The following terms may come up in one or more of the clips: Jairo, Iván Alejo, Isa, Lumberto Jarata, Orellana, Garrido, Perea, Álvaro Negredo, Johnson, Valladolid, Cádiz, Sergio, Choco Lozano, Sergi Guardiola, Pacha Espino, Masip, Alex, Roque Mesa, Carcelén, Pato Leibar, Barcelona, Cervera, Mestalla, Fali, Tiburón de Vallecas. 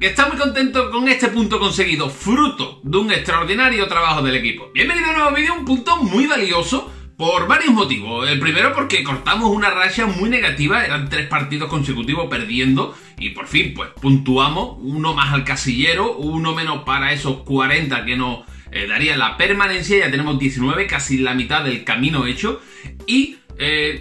Que está muy contento con este punto conseguido, fruto de un extraordinario trabajo del equipo. Bienvenido a un nuevo vídeo, un punto muy valioso por varios motivos. El primero porque cortamos una racha muy negativa, eran 3 partidos consecutivos perdiendo y por fin pues puntuamos, uno más al casillero, uno menos para esos 40 que nos daría la permanencia. Ya tenemos 19, casi la mitad del camino hecho. Y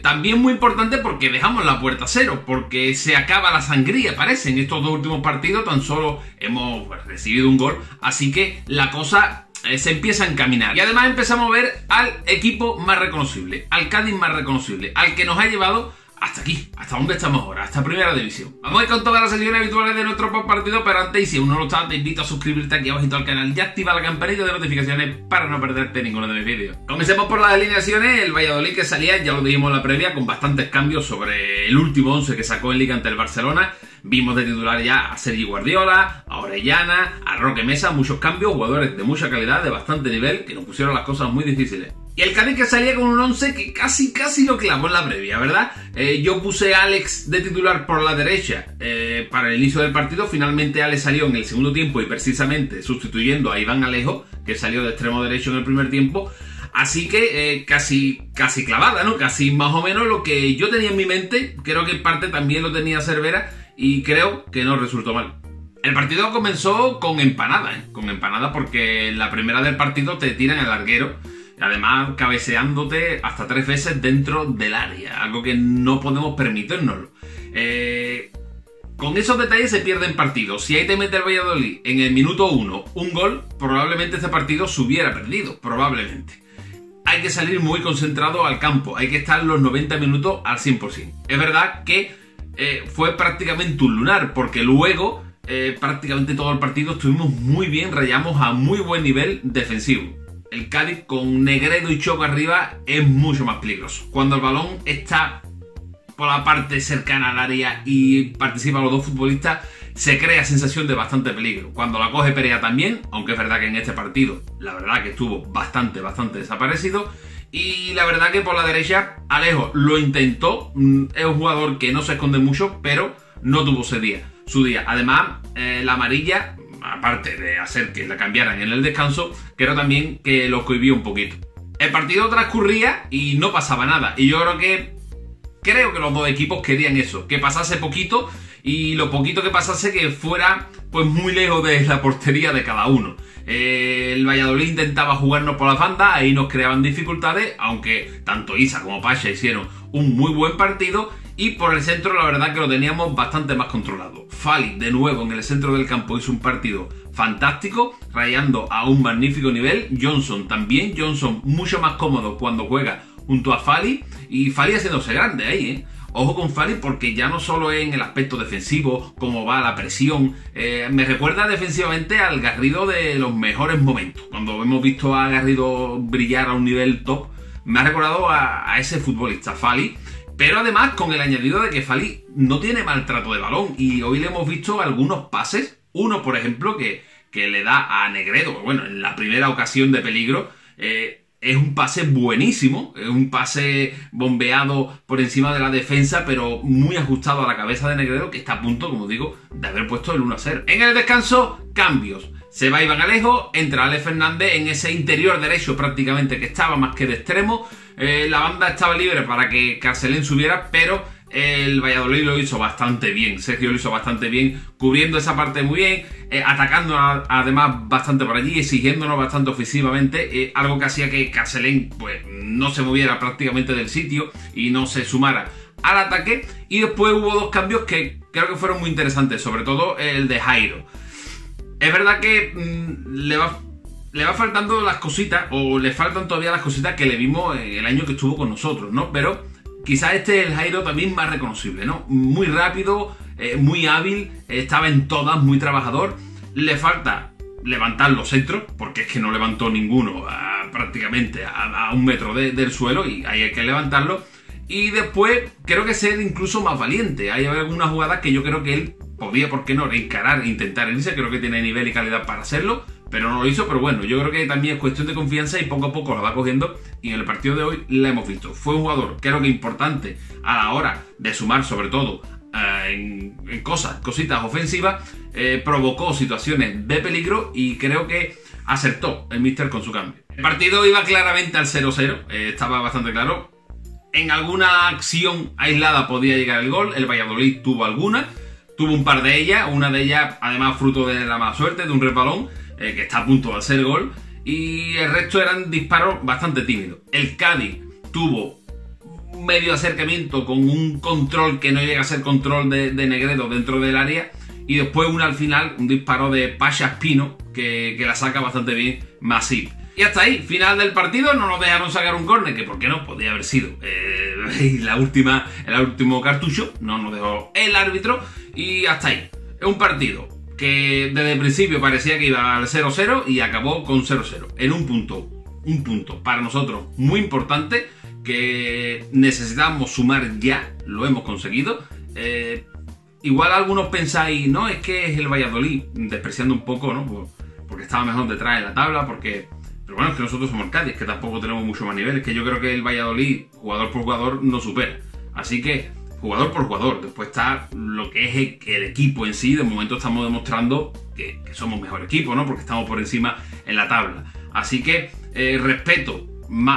también muy importante porque dejamos la puerta a cero, porque se acaba la sangría, parece. En estos 2 últimos partidos tan solo hemos recibido un gol, así que la cosa se empieza a encaminar. Y además empezamos a ver al equipo más reconocible, al Cádiz más reconocible, al que nos ha llevado hasta aquí, hasta donde estamos ahora, hasta Primera División. Vamos a ir con todas las sesiones habituales de nuestro postpartido, pero antes, y si aún no lo está, te invito a suscribirte aquí abajito al canal y activar la campanita de notificaciones para no perderte ninguno de mis vídeos. Comencemos por las alineaciones. El Valladolid, que salía, ya lo dijimos en la previa, con bastantes cambios sobre el último 11 que sacó en Liga ante el Barcelona. Vimos de titular ya a Sergi Guardiola, a Orellana, a Roque Mesa, muchos cambios, jugadores de mucha calidad, de bastante nivel, que nos pusieron las cosas muy difíciles. Y el Cádiz, que salía con un 11 que casi lo clavó en la previa, ¿verdad? Yo puse a Alex de titular por la derecha para el inicio del partido. Finalmente Alex salió en el segundo tiempo y precisamente sustituyendo a Iván Alejo, que salió de extremo derecho en el primer tiempo. Así que casi clavada, ¿no? Casi más o menos lo que yo tenía en mi mente. Creo que en parte también lo tenía Cervera y creo que no resultó mal. El partido comenzó con empanada, con empanada, porque en la primera del partido te tiran al larguero, además cabeceándote hasta 3 veces dentro del área, algo que no podemos permitirnoslo. Con esos detalles se pierden partidos. Si ahí te mete el Valladolid en el minuto 1 un gol, probablemente este partido se hubiera perdido, probablemente. Hay que salir muy concentrado al campo, hay que estar los 90 minutos al 100%. Es verdad que fue prácticamente un lunar, porque luego prácticamente todo el partido estuvimos muy bien, rayamos a muy buen nivel defensivo. El Cádiz con Negredo y Choco arriba es mucho más peligroso. Cuando el balón está por la parte cercana al área y participan los 2 futbolistas, se crea sensación de bastante peligro. Cuando la coge Perea también, aunque es verdad que en este partido la verdad que estuvo bastante desaparecido. Y la verdad que por la derecha Alejo lo intentó, es un jugador que no se esconde mucho, pero no tuvo su día. Además, la amarilla, aparte de hacer que la cambiaran en el descanso, creo también que lo cohibió un poquito. El partido transcurría y no pasaba nada. Y yo creo que los 2 equipos querían eso, que pasase poquito y lo poquito que pasase que fuera pues muy lejos de la portería de cada uno. El Valladolid intentaba jugarnos por las bandas, ahí nos creaban dificultades, aunque tanto Isa como Pacha hicieron un muy buen partido. Y por el centro la verdad que lo teníamos bastante más controlado. Fali de nuevo en el centro del campo hizo un partido fantástico, rayando a un magnífico nivel. Johnson también, Johnson mucho más cómodo cuando juega junto a Fali, y Fali haciéndose grande ahí, Ojo con Fali, porque ya no solo es en el aspecto defensivo, cómo va la presión. Me recuerda defensivamente al Garrido de los mejores momentos. Cuando hemos visto a Garrido brillar a un nivel top, me ha recordado a ese futbolista, Fali. Pero además con el añadido de que Fali no tiene maltrato de balón, y hoy le hemos visto algunos pases, uno por ejemplo que le da a Negredo, bueno, en la primera ocasión de peligro, es un pase buenísimo, es un pase bombeado por encima de la defensa, pero muy ajustado a la cabeza de Negredo, que está a punto, como digo, de haber puesto el 1-0. En el descanso, cambios. Se va Iván Alejo, entra Alex Fernández en ese interior derecho prácticamente que estaba más que de extremo. La banda estaba libre para que Carcelén subiera, pero el Valladolid lo hizo bastante bien. Sergio lo hizo bastante bien, cubriendo esa parte muy bien, atacando además bastante por allí, exigiéndonos bastante ofensivamente, algo que hacía que Carcelén pues no se moviera prácticamente del sitio y no se sumara al ataque. Y después hubo 2 cambios que creo que fueron muy interesantes, sobre todo el de Jairo. Es verdad que le va faltando las cositas, o le faltan todavía las cositas que le vimos el año que estuvo con nosotros, ¿no? Pero quizás este es el Jairo también más reconocible, ¿no? Muy rápido, muy hábil, estaba en todas, muy trabajador. Le falta levantar los centros, porque es que no levantó ninguno prácticamente a un metro del suelo, y ahí hay que levantarlo. Y después creo que ser incluso más valiente. Hay algunas jugadas que yo creo que él podía, ¿por qué no?, encarar e intentar irse. Creo que tiene nivel y calidad para hacerlo, pero no lo hizo. Pero bueno, yo creo que también es cuestión de confianza y poco a poco la va cogiendo, y en el partido de hoy la hemos visto. Fue un jugador, creo que importante a la hora de sumar, sobre todo en cositas ofensivas, provocó situaciones de peligro y creo que acertó el míster con su cambio. El partido iba claramente al 0-0, estaba bastante claro. En alguna acción aislada podía llegar el gol, el Valladolid tuvo alguna, tuvo un par de ellas, una de ellas además fruto de la mala suerte, de un resbalón, que está a punto de hacer gol, y el resto eran disparos bastante tímidos. El Cádiz tuvo un medio acercamiento con un control que no llega a ser control de Negredo dentro del área, y después una al final, un disparo de Pacha Espino, que la saca bastante bien Masip. Y hasta ahí, final del partido, no nos dejaron sacar un córner, que por qué no, podía haber sido el último cartucho, no nos dejó el árbitro, y hasta ahí. Es un partido que desde el principio parecía que iba al 0-0 y acabó con 0-0. En un punto para nosotros muy importante, que necesitamos sumar ya, lo hemos conseguido. Igual algunos pensáis, no, es que es el Valladolid, despreciando un poco, ¿no? Porque estaba mejor detrás en la tabla, porque... Pero bueno, es que nosotros somos el Cádiz, que tampoco tenemos mucho más nivel. Es que yo creo que el Valladolid, jugador por jugador, no supera. Así que, jugador por jugador. Después está lo que es el equipo en sí. De momento estamos demostrando que somos mejor equipo, ¿no? Porque estamos por encima en la tabla. Así que, respeto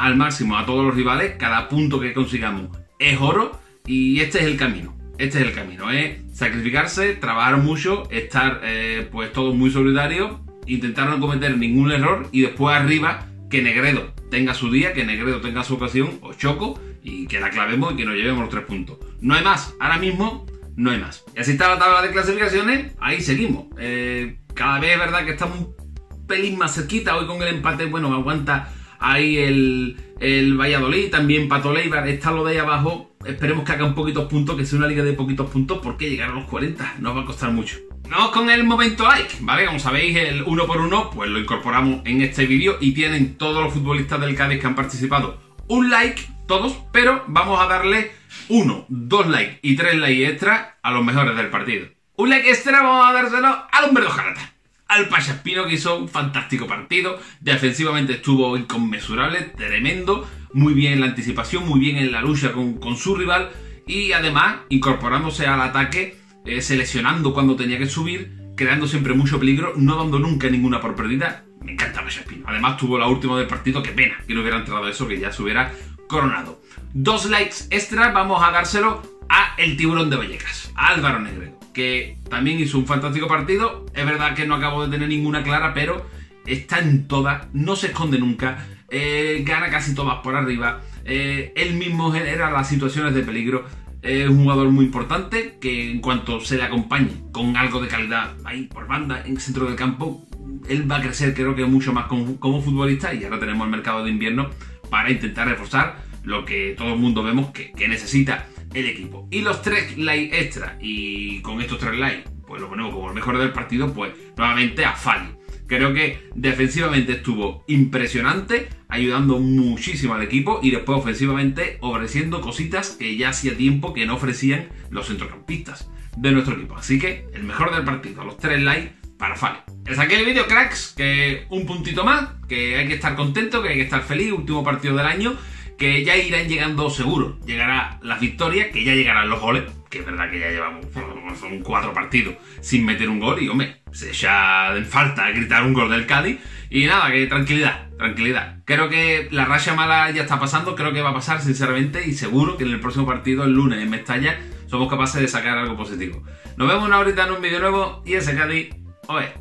al máximo a todos los rivales. Cada punto que consigamos es oro. Y este es el camino. Este es el camino. Es sacrificarse, trabajar mucho, estar pues todos muy solidarios, intentar no cometer ningún error, y después arriba que Negredo tenga su día, que Negredo tenga su ocasión, o Choco, y que la clavemos y que nos llevemos los 3 puntos. No hay más, ahora mismo no hay más. Y así está la tabla de clasificaciones, ahí seguimos. Cada vez es verdad que estamos un pelín más cerquita. Hoy con el empate, bueno, aguanta ahí el Valladolid, también Pato Leibar, está lo de ahí abajo. Esperemos que haga un poquitos puntos, que sea una liga de poquitos puntos, porque llegar a los 40 nos va a costar mucho. Vamos con el momento like, ¿vale? Como sabéis, el 1x1, pues lo incorporamos en este vídeo y tienen todos los futbolistas del Cádiz que han participado un like, todos, pero vamos a darle 1, 2 likes y 3 likes extra a los mejores del partido. Un like extra vamos a dárselo a Lumberto Jarata, al Pacha Espino, que hizo un fantástico partido. Defensivamente estuvo inconmensurable, tremendo, muy bien en la anticipación, muy bien en la lucha con su rival, y además incorporándose al ataque, seleccionando cuando tenía que subir, creando siempre mucho peligro, no dando nunca ninguna por perdida. Me encanta Pacha Espino. Además tuvo la última del partido, qué pena que no hubiera entrado eso, que ya se hubiera coronado. 2 likes extra vamos a dárselo a el Tiburón de Vallecas, a Álvaro Negredo, que también hizo un fantástico partido. Es verdad que no acabo de tener ninguna clara, pero está en todas, no se esconde nunca, gana casi todas por arriba, él mismo genera las situaciones de peligro. Es un jugador muy importante, que en cuanto se le acompañe con algo de calidad ahí por banda, en el centro del campo, él va a crecer, creo que mucho más como futbolista, y ahora tenemos el mercado de invierno para intentar reforzar lo que todo el mundo vemos que necesita el equipo. Y los 3 likes extra, y con estos 3 likes, pues lo ponemos como el mejor del partido, pues nuevamente a Fali. Creo que defensivamente estuvo impresionante, ayudando muchísimo al equipo, y después ofensivamente ofreciendo cositas que ya hacía tiempo que no ofrecían los centrocampistas de nuestro equipo. Así que el mejor del partido, los 3 likes para Fali. Hasta aquí el vídeo, cracks, que un puntito más, que hay que estar contento, que hay que estar feliz, último partido del año, que ya irán llegando seguro. Llegará las victorias, que ya llegarán los goles, que es verdad que ya llevamos son 4 partidos sin meter un gol, y hombre, se echa en falta gritar un gol del Cádiz. Y nada, que tranquilidad, tranquilidad. Creo que la racha mala ya está pasando, creo que va a pasar sinceramente, y seguro que en el próximo partido, el lunes en Mestalla, somos capaces de sacar algo positivo. Nos vemos ahorita en un vídeo nuevo, y ese Cádiz, oe.